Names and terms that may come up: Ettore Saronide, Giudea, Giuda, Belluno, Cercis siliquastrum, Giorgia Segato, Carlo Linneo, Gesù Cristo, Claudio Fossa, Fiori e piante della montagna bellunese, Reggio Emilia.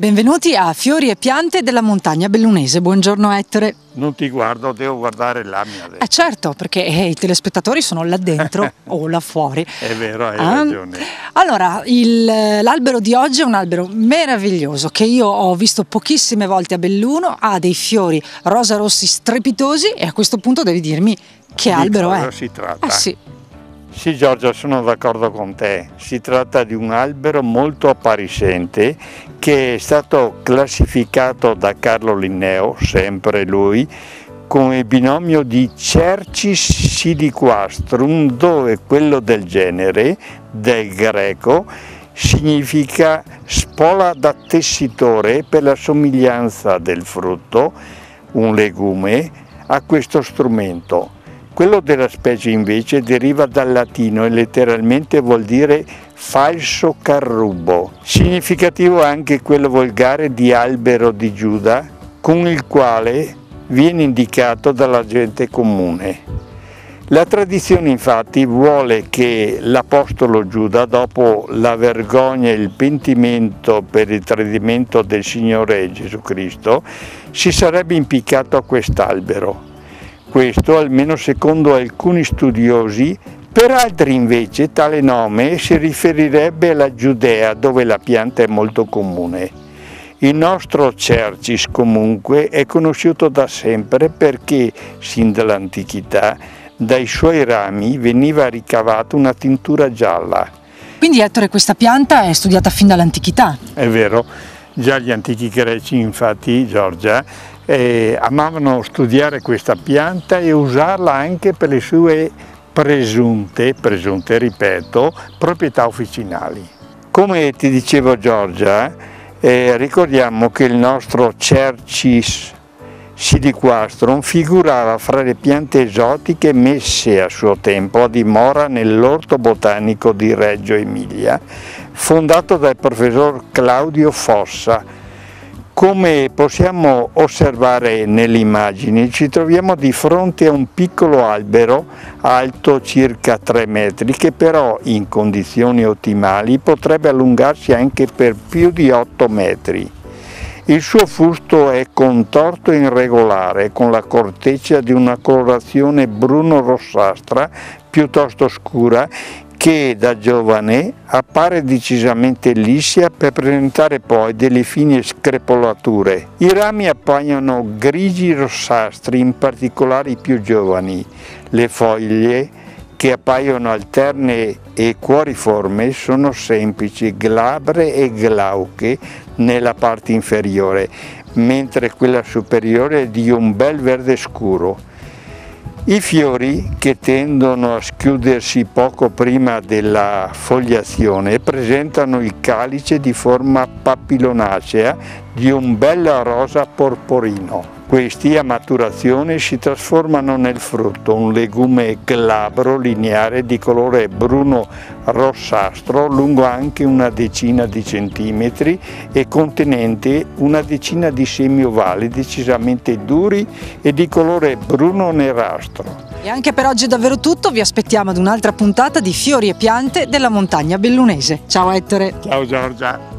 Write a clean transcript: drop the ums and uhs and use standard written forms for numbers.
Benvenuti a Fiori e piante della montagna bellunese. Buongiorno Ettore. Non ti guardo, devo guardare là. Certo, perché i telespettatori sono là dentro o là fuori. È vero, hai ragione. Allora, l'albero di oggi è un albero meraviglioso che io ho visto pochissime volte a Belluno. Ha dei fiori rosa rossi strepitosi e a questo punto devi dirmi che albero è. Di cosa si tratta? Sì, Giorgia, sono d'accordo con te. Si tratta di un albero molto appariscente che è stato classificato da Carlo Linneo, sempre lui, come binomio di Cercis siliquastrum, dove quello del genere, del greco, significa spola da tessitore per la somiglianza del frutto, un legume, a questo strumento. Quello della specie invece deriva dal latino e letteralmente vuol dire falso carrubo. Significativo anche quello volgare di albero di Giuda, con il quale viene indicato dalla gente comune. La tradizione infatti vuole che l'apostolo Giuda, dopo la vergogna e il pentimento per il tradimento del Signore Gesù Cristo, si sarebbe impiccato a quest'albero. Questo almeno secondo alcuni studiosi. Per altri invece tale nome si riferirebbe alla Giudea, dove la pianta è molto comune. Il nostro Cercis comunque è conosciuto da sempre perché, sin dall'antichità, dai suoi rami veniva ricavata una tintura gialla. Quindi Ettore, questa pianta è studiata fin dall'antichità? È vero, già gli antichi greci infatti, Giorgia, amavano studiare questa pianta e usarla anche per le sue presunte, ripeto, proprietà officinali. Come ti dicevo Giorgia, ricordiamo che il nostro Cercis siliquastrum figurava fra le piante esotiche messe a suo tempo a dimora nell'orto botanico di Reggio Emilia, fondato dal professor Claudio Fossa. Come possiamo osservare nell'immagine, ci troviamo di fronte a un piccolo albero alto circa 3 metri che però in condizioni ottimali potrebbe allungarsi anche per più di 8 metri. Il suo fusto è contorto e irregolare, con la corteccia di una colorazione bruno-rossastra piuttosto scura che da giovane appare decisamente liscia per presentare poi delle fine screpolature. I rami appaiono grigi rossastri, in particolare i più giovani. Le foglie, che appaiono alterne e cuoriforme, sono semplici, glabre e glauche nella parte inferiore, mentre quella superiore è di un bel verde scuro. I fiori, che tendono a schiudersi poco prima della fogliazione, presentano il calice di forma papillonacea di un bel rosa porporino. Questi a maturazione si trasformano nel frutto, un legume glabro lineare di colore bruno rossastro, lungo anche una decina di centimetri e contenente una decina di semi ovali decisamente duri e di colore bruno nerastro. E anche per oggi è davvero tutto, vi aspettiamo ad un'altra puntata di Fiori e piante della montagna bellunese. Ciao Ettore. Ciao Giorgia.